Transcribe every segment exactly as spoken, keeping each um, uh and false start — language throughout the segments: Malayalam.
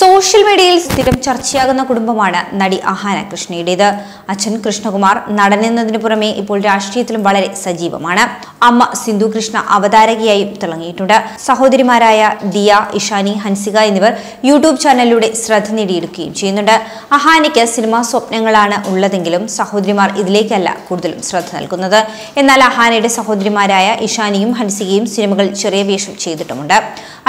സോഷ്യൽ മീഡിയയിൽ സ്ഥിരം ചർച്ചയാകുന്ന കുടുംബമാണ് നടി അഹാന കൃഷ്ണയുടേത്. അച്ഛൻ കൃഷ്ണകുമാർ നടനെന്നതിന് പുറമെ ഇപ്പോൾ രാഷ്ട്രീയത്തിലും വളരെ സജീവമാണ്. അമ്മ സിന്ധു കൃഷ്ണ അവതാരകയായും തിളങ്ങിയിട്ടുണ്ട്. സഹോദരിമാരായ ദിയ, ഇഷാനി, ഹൻസിക എന്നിവർ യൂട്യൂബ് ചാനലിലൂടെ ശ്രദ്ധ നേടിയെടുക്കുകയും ചെയ്യുന്നുണ്ട്. അഹാനയ്ക്ക് സിനിമാ സ്വപ്നങ്ങളാണ് ഉള്ളതെങ്കിലും സഹോദരിമാർ ഇതിലേക്കല്ല കൂടുതലും ശ്രദ്ധ നൽകുന്നത്. എന്നാൽ അഹാനയുടെ സഹോദരിമാരായ ഇഷാനിയും ഹൻസികയും സിനിമകൾ ചെറിയ വേഷം ചെയ്തിട്ടുമുണ്ട്.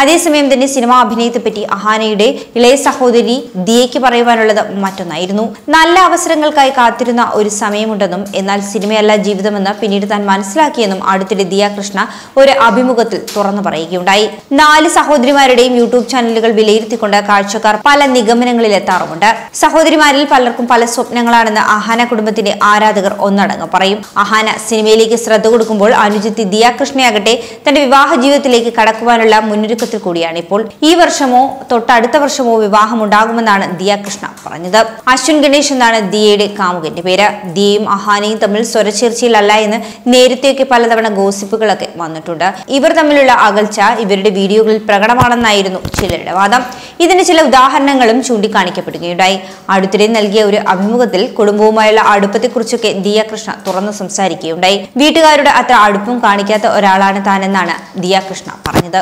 അതേസമയം തന്നെ സിനിമാ അഭിനയത്തെപ്പറ്റി അഹാനയുടെ ഇളയ സഹോദരി ദിയയ്ക്ക് പറയുവാനുള്ളത് മറ്റൊന്നായിരുന്നു. നല്ല അവസരങ്ങൾക്കായി കാത്തിരുന്ന ഒരു സമയമുണ്ടെന്നും എന്നാൽ സിനിമയല്ല ജീവിതമെന്ന് പിന്നീട് താൻ മനസ്സിലാക്കിയെന്നും അടുത്തിടെ ദിയ കൃഷ്ണ ഒരു അഭിമുഖത്തിൽ തുറന്നു പറയുകയുണ്ടായി. നാല് സഹോദരിമാരുടെയും യൂട്യൂബ് ചാനലുകൾ വിലയിരുത്തിക്കൊണ്ട് കാഴ്ചക്കാർ പല നിഗമനങ്ങളിൽ എത്താറുമുണ്ട്. സഹോദരിമാരിൽ പലർക്കും പല സ്വപ്നങ്ങളാണെന്ന് അഹാന കുടുംബത്തിന്റെ ആരാധകർ ഒന്നടങ്കം പറയും. അഹാന സിനിമയിലേക്ക് ശ്രദ്ധ കൊടുക്കുമ്പോൾ അനുജത്തി ദിയ കൃഷ്ണയാകട്ടെ തന്റെ വിവാഹ ജീവിതത്തിലേക്ക് കടക്കുവാനുള്ള മുന്നൊരുക്കത്തിൽ കൂടിയാണ്. ഇപ്പോൾ ഈ വർഷമോ തൊട്ടടുത്ത വർഷമോ വിവാഹം ഉണ്ടാകുമെന്നാണ് ദിയ കൃഷ്ണ പറഞ്ഞത്. അശ്വിൻ ഗണേഷ് എന്നാണ് ദിയയുടെ കാമുകന്റെ പേര്. ദിയയും അഹാനയും തമ്മിൽ സ്വരച്ചേർച്ചയിലല്ല എന്ന് നേരത്തെയൊക്കെ പലതവണ ഗോസിപ്പുകളൊക്കെ വന്നിട്ടുണ്ട്. ഇവർ തമ്മിലുള്ള അകൽച്ച ഇവരുടെ വീഡിയോകളിൽ പ്രകടമാണെന്നായിരുന്നു ചിലരുടെ വാദം. ഇതിന് ചില ഉദാഹരണങ്ങളും ചൂണ്ടിക്കാണിക്കപ്പെടുകയുണ്ടായി. അടുത്തിടെ നൽകിയ ഒരു അഭിമുഖത്തിൽ കുടുംബവുമായുള്ള അടുപ്പത്തെക്കുറിച്ചൊക്കെ ദിയ കൃഷ്ണ തുറന്നു സംസാരിക്കുകയുണ്ടായി. വീട്ടുകാരുടെ അത്ര അടുപ്പം കാണിക്കാത്ത ഒരാളാണ് താനെന്നാണ് ദിയ കൃഷ്ണ പറഞ്ഞത്.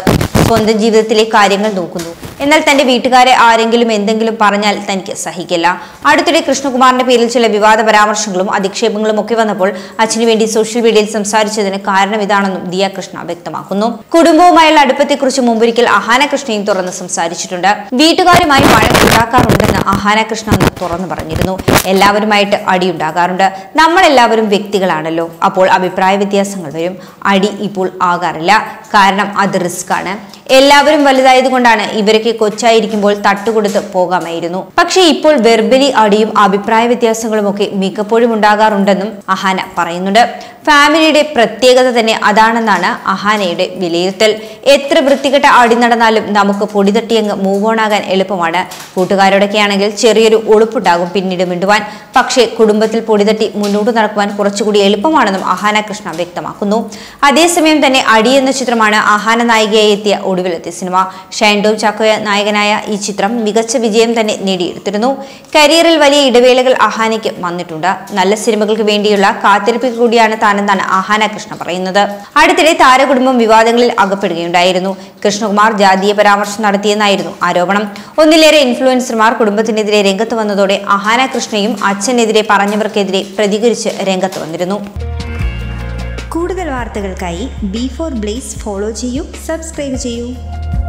സ്വന്തം ജീവിതത്തിലെ കാര്യങ്ങൾ നോക്കുന്നു, എന്നാൽ തന്റെ വീട്ടുകാരെ ആരെങ്കിലും എന്തെങ്കിലും പറഞ്ഞാൽ തനിക്ക് സഹിക്കില്ല. അടുത്തിടെ കൃഷ്ണകുമാറിന്റെ പേരിൽ ചില വിവാദ പരാമർശങ്ങളും അധിക്ഷേപങ്ങളും ഒക്കെ വന്നപ്പോൾ അച്ഛനു വേണ്ടി സോഷ്യൽ മീഡിയയിൽ സംസാരിച്ചതിന് കാരണം ഇതാണെന്നും ദിയ കൃഷ്ണ വ്യക്തമാക്കുന്നു. കുടുംബവുമായുള്ള അടുപ്പത്തെക്കുറിച്ച് മുമ്പൊരിക്കൽ അഹാന കൃഷ്ണയും തുറന്ന് സംസാരിച്ചിട്ടുണ്ട്. വീട്ടുകാരുമായി വഴക്കുണ്ടാക്കാറുണ്ടെന്ന് അഹാന കൃഷ്ണ അന്ന് തുറന്നു പറഞ്ഞിരുന്നു. എല്ലാവരുമായിട്ട് അടിയുണ്ടാകാറുണ്ട്. നമ്മളെല്ലാവരും വ്യക്തികളാണല്ലോ, അപ്പോൾ അഭിപ്രായ വ്യത്യാസങ്ങൾ വരും. അടി ഇപ്പോൾ ആകാറില്ല, കാരണം അത് റിസ്ക് ആണ്. എല്ലാവരും വലുതായതുകൊണ്ടാണ്. ഇവരൊക്കെ കൊച്ചായിരിക്കുമ്പോൾ തട്ടുകൊടുത്ത് പോകാമായിരുന്നു. പക്ഷേ ഇപ്പോൾ വെർബലി അടിയും അഭിപ്രായ വ്യത്യാസങ്ങളും ഒക്കെ മിക്കപ്പോഴും ഉണ്ടാകാറുണ്ടെന്നും അഹാന പറയുന്നുണ്ട്. ഫാമിലിയുടെ പ്രത്യേകത തന്നെ അതാണെന്നാണ് അഹാനയുടെ വിലയിരുത്തൽ. എത്ര വൃത്തികെട്ട അടി നടന്നാലും നമുക്ക് പൊടി തട്ടിയങ്ങ് മൂവ് ഓൺ ആകാൻ എളുപ്പമാണ്. കൂട്ടുകാരോടൊക്കെ ആണെങ്കിൽ ചെറിയൊരു ഒളിപ്പുണ്ടാകും പിന്നീട് മിണ്ടുവാൻ. പക്ഷേ കുടുംബത്തിൽ പൊടി തട്ടി മുന്നോട്ട് നടക്കുവാൻ കുറച്ചുകൂടി എളുപ്പമാണെന്നും അഹാന കൃഷ്ണ വ്യക്തമാക്കുന്നു. അതേസമയം തന്നെ അടി എന്ന ചിത്രമാണ് അഹാന നായികയായി എത്തിയ ഒടുവിലത്തെ സിനിമ. ഷൈൻഡോം ചാക്കോയ നായകനായ ഈ ചിത്രം മികച്ച വിജയം തന്നെ നേടിയെടുത്തിരുന്നു. കരിയറിൽ വലിയ ഇടവേളകൾ അഹാനയ്ക്ക് വന്നിട്ടുണ്ട്. നല്ല സിനിമകൾക്ക് വേണ്ടിയുള്ള കാത്തിരിപ്പ് കൂടിയാണ് താനെന്നാണ് അഹാന കൃഷ്ണ പറയുന്നത്. അടുത്തിടെ താരകുടുംബം വിവാദങ്ങളിൽ അകപ്പെടുകയുണ്ടായിരുന്നു. കൃഷ്ണകുമാർ ജാതീയ പരാമർശം നടത്തിയെന്നായിരുന്നു ആരോപണം. ഒന്നിലേറെ ഇൻഫ്ലുവൻസർമാർ കുടുംബത്തിനെതിരെ രംഗത്ത് വന്നതോടെ അഹാന കൃഷ്ണയും അച്ഛനെതിരെ പറഞ്ഞവർക്കെതിരെ പ്രതികരിച്ച് രംഗത്ത് വന്നിരുന്നു. കൂടുതൽ വാർത്തകൾക്കായി ബി ഫോർ ബ്ലേസ് ഫോളോ ചെയ്യൂ, സബ്സ്ക്രൈബ് ചെയ്യൂ.